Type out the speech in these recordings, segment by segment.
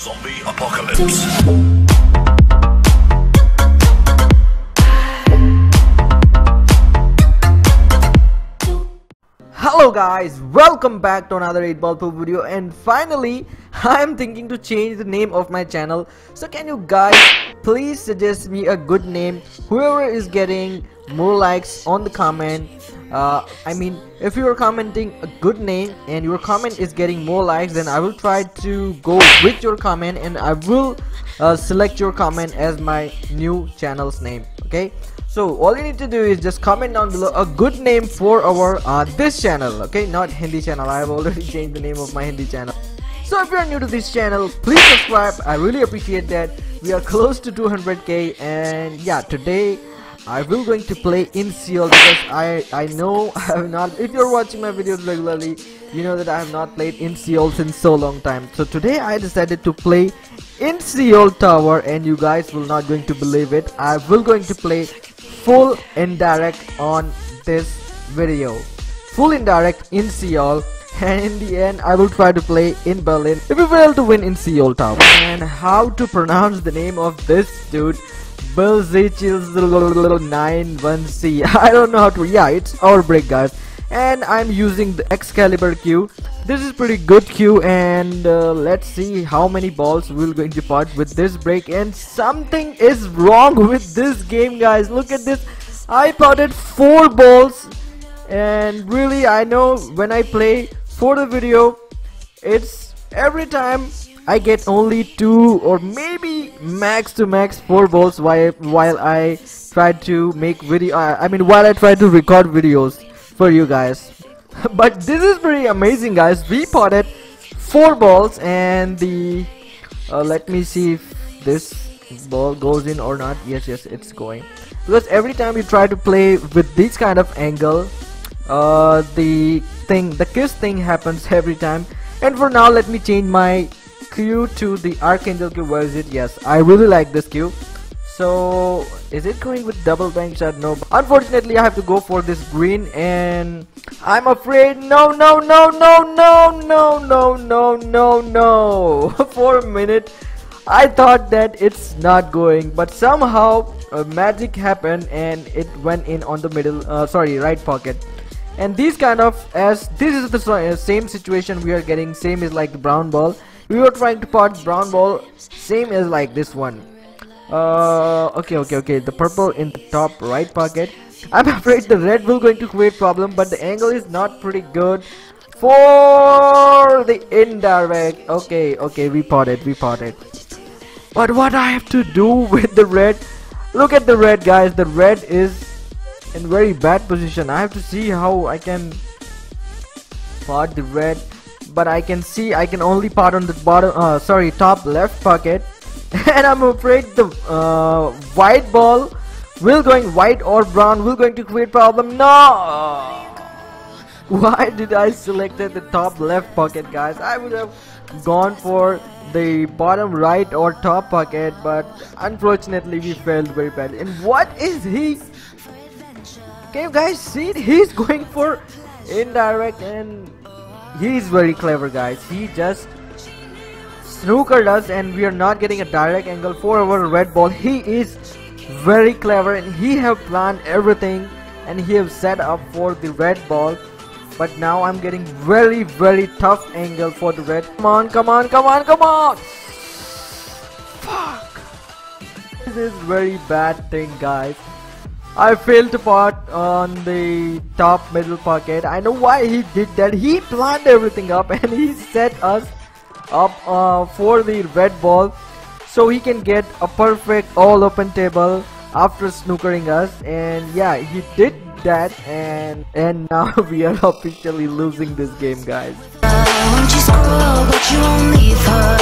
Zombie apocalypse. Hello guys, welcome back to another 8 ball poop video, and finally I am thinking to change the name of my channel. So can you guys please suggest me a good name? Whoever is getting more likes on the comment, if you are commenting a good name and your comment is getting more likes, then I will try to go with your comment and I will select your comment as my new channel's name. Okay, so all you need to do is just comment down below a good name for our this channel. Okay, not Hindi channel. I have already changed the name of my Hindi channel. So if you are new to this channel, please subscribe. I really appreciate that. We are close to 200k, and yeah, today I will going to play in CL because I know I have not. If you're watching my videos regularly, you know that I have not played in CL since so long time. So today I decided to play in CL tower, and you guys will not going to believe it. I will going to play full indirect on this video, full indirect in CL, and in the end I will try to play in Berlin if we fail to win in CL tower. And how to pronounce the name of this dude? Bullseye chills little 9 1 C. I don't know how to. Yeah, it's our break, guys. And I'm using the Excalibur Q. This is pretty good Q, and let's see how many balls we're going to pot with this break. And something is wrong with this game, guys. Look at this. I potted 4 balls, and really, I know when I play for the video, it's every time I get only 2 or maybe max to max 4 balls while I try to make video. While I try to record videos for you guys. But this is pretty amazing, guys. We potted 4 balls, and the let me see if this ball goes in or not. Yes, it's going. Because every time you try to play with this kind of angle, the kiss thing happens every time. And for now, let me change my Q to the Archangel Cue. Where is it? Yes, I really like this Q. So is it going with double bank shot? No, unfortunately I have to go for this green, and I'm afraid no. For a minute I thought that it's not going, but somehow magic happened and it went in on the right pocket. And these kind of, as this is the same situation we are getting, same is like the brown ball. We were trying to pot brown ball, same as like this one. Okay, the purple in the top right pocket. I'm afraid the red will going to create problem, but the angle is not pretty good for the indirect. Okay, we potted. But what I have to do with the red? Look at the red, guys. The red is in very bad position. I have to see how I can pot the red. But I can see I can only pot on the bottom, top left pocket, and I'm afraid the white ball will going, white or brown will going to create problem. No! Why did I selected the top left pocket, guys? I would have gone for the bottom right or top pocket, but unfortunately we failed very badly. And what is he? Can you guys see it? He's going for indirect, and he's very clever, guys. He just snookered us, and we are not getting a direct angle for our red ball. He is very clever, and he have planned everything, and he have set up for the red ball. But now I'm getting very, very tough angle for the red. Come on! Fuck! This is very bad thing, guys. I failed to pot on the top middle pocket. I know why he did that. He planned everything up, and he set us up for the red ball so he can get a perfect all open table after snookering us. And yeah, he did that, and now we are officially losing this game, guys. Won't you scroll, but you won't leave her.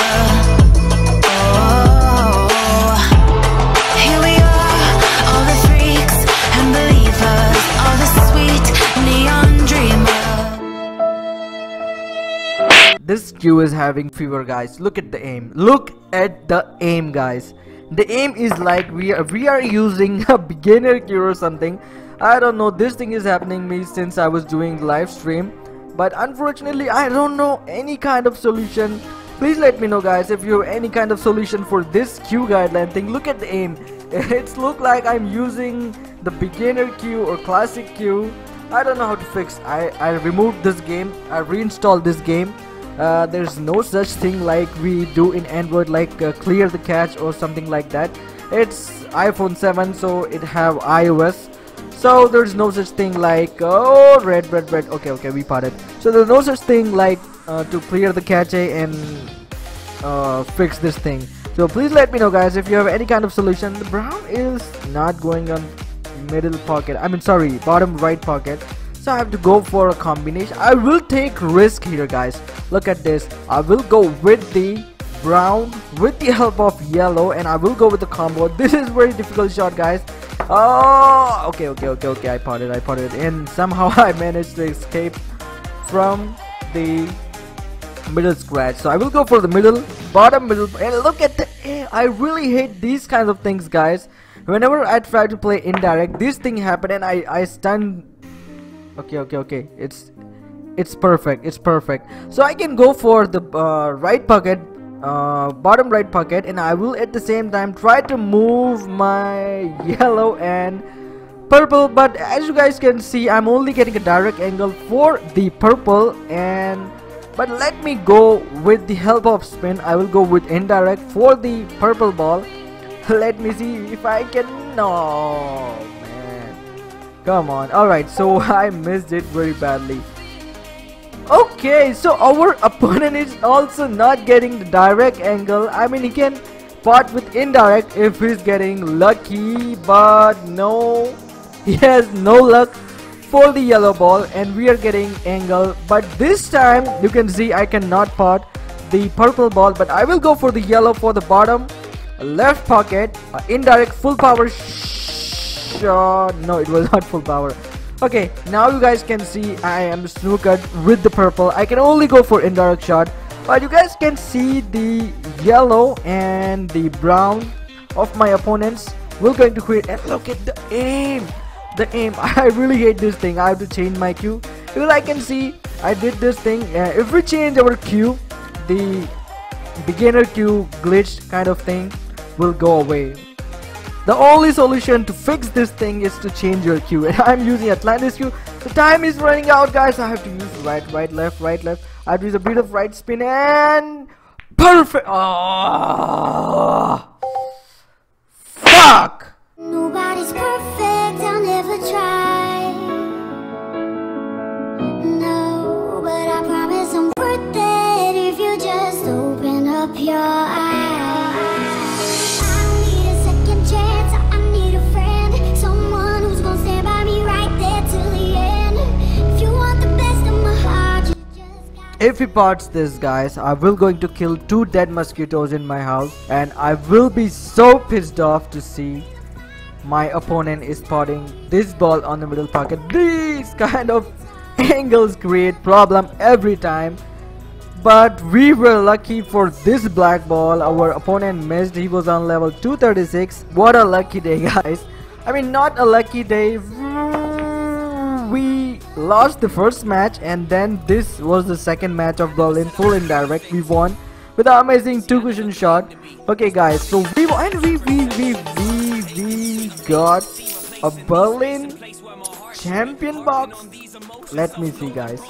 This Q is having fever, guys. Look at the aim. Look at the aim, guys. The aim is like we are using a beginner Q or something. I don't know. This thing is happening to me since I was doing live stream, but unfortunately I don't know any kind of solution Please let me know guys if you have any kind of solution for this cue guideline thing. Look at the aim. It's look like I'm using the beginner cue or classic cue. I don't know how to fix. I removed this game. I reinstalled this game. There's no such thing like we do in Android, like clear the cache or something like that. It's iPhone 7, so it have iOS. So there's no such thing like, oh, red. Okay, we parted. So there's no such thing like to clear the cache and fix this thing. So please let me know guys if you have any kind of solution. The brown is not going on middle pocket. I mean, sorry, bottom right pocket. So I have to go for a combination. I will take risk here guys. Look at this. I will go with the brown with the help of yellow, and I will go with the combo. This is very difficult shot guys. Oh, okay, I parted, and somehow I managed to escape from the middle scratch. So I will go for the middle, bottom middle, and look at the air. I really hate these kinds of things guys. Whenever I try to play indirect, this thing happened and I stunned. Okay, it's perfect, so I can go for the right pocket, bottom right pocket, and I will at the same time try to move my yellow and purple. But as you guys can see, I'm only getting a direct angle for the purple, but let me go with the help of spin. I will go with indirect for the purple ball. Let me see if I can. No, man, come on. Alright, so I missed it very badly. Okay, so our opponent is also not getting the direct angle. I mean, he can part with indirect if he's getting lucky, but no, he has no luck for the yellow ball, and we are getting angle. But this time you can see I cannot part the purple ball, but I will go for the yellow for the bottom left pocket, indirect full power shot. No, it was not full power. Okay, now you guys can see I am snookered with the purple. I can only go for indirect shot, but you guys can see the yellow and the brown of my opponents. We're going to quit, and look at the aim. I really hate this thing. I have to change my cue. Well, I can see I did this thing. If we change our cue, the beginner cue glitch kind of thing will go away. The only solution to fix this thing is to change your cue, and I'm using Atlantis cue. The time is running out guys. I have to use right left. I have to use a bit of right spin and perfect. Oh, fuck. Nobody's perfect, I'll never try. No, but I promise I'm worth it if you just open up your eyes. If he parts this guys, I will going to kill 2 dead mosquitoes in my house, and I will be so pissed off to see my opponent is parting this ball on the middle pocket. These kind of angles create problem every time, but we were lucky for this black ball. Our opponent missed. He was on level 236. What a lucky day guys. I mean, not a lucky day. We lost the first match, and then this was the second match of ball in full indirect. We won with an amazing 2-cushion shot. Okay guys, so we won, and we got a Berlin champion box. Let me see guys.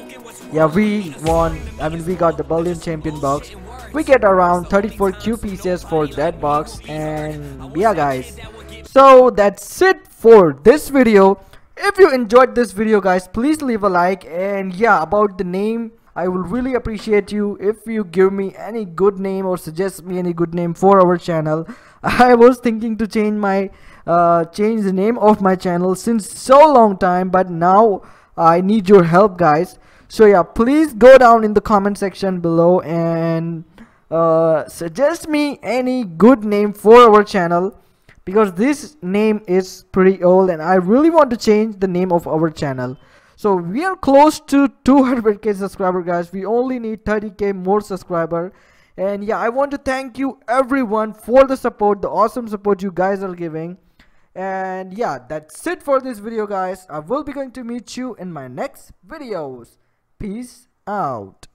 Yeah, we won. I mean, we got the Berlin champion box. We get around 34 Q pieces for that box, and yeah guys, so that's it for this video. If you enjoyed this video guys, please leave a like, and yeah, about the name, I will really appreciate you if you give me any good name or suggest me any good name for our channel. I was thinking to change my change the name of my channel since so long time, but now I need your help guys. So yeah, please go down in the comment section below and suggest me any good name for our channel, because this name is pretty old and I really want to change the name of our channel. So we are close to 200k subscriber guys. We only need 30k more subscriber, and yeah, I want to thank you everyone for the support, the awesome support you guys are giving. And yeah, that's it for this video guys. I will be going to meet you in my next videos. Peace out.